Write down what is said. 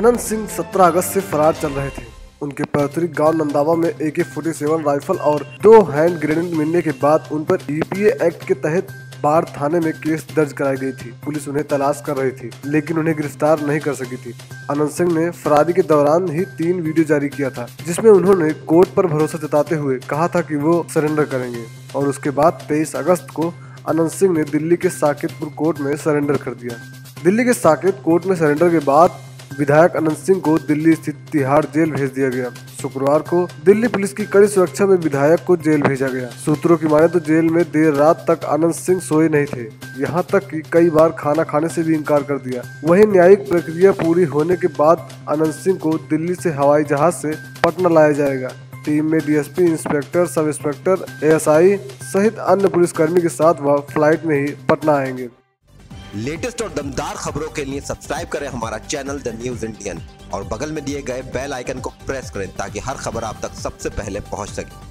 अनंत सिंह 17 अगस्त से फरार चल रहे थे। उनके पैतृक गांव नंदावा में AK-47 राइफल और 2 हैंड ग्रेनेड मिलने के बाद उन पर EPA एक्ट के तहत बाढ़ थाने में केस दर्ज कराई गई थी। पुलिस उन्हें तलाश कर रही थी लेकिन उन्हें गिरफ्तार नहीं कर सकी थी। अनंत सिंह ने फरारी के दौरान ही 3 वीडियो जारी किया था जिसमें उन्होंने कोर्ट पर भरोसा जताते हुए कहा था कि वो सरेंडर करेंगे और उसके बाद 23 अगस्त को अनंत सिंह ने दिल्ली के साकेतपुर कोर्ट में सरेंडर कर दिया। दिल्ली के साकेत कोर्ट में सरेंडर के बाद विधायक अनंत सिंह को दिल्ली स्थित तिहाड़ जेल भेज दिया गया। शुक्रवार को दिल्ली पुलिस की कड़ी सुरक्षा में विधायक को जेल भेजा गया। सूत्रों की माने तो जेल में देर रात तक अनंत सिंह सोए नहीं थे, यहां तक कि कई बार खाना खाने से भी इनकार कर दिया। वहीं न्यायिक प्रक्रिया पूरी होने के बाद अनंत सिंह को दिल्ली से हवाई जहाज से पटना लाया जाएगा। टीम में DSP, inspector, sub inspector, ASI सहित अन्य पुलिसकर्मी के साथ वह फ्लाइट में ही पटना आएंगे। लेटेस्ट और दमदार खबरों के लिए सब्सक्राइब करें हमारा चैनल द न्यूज इंडियन और बगल में दिए गए बेल आइकन को प्रेस करें ताकि हर खबर आप तक सबसे पहले पहुंच सके।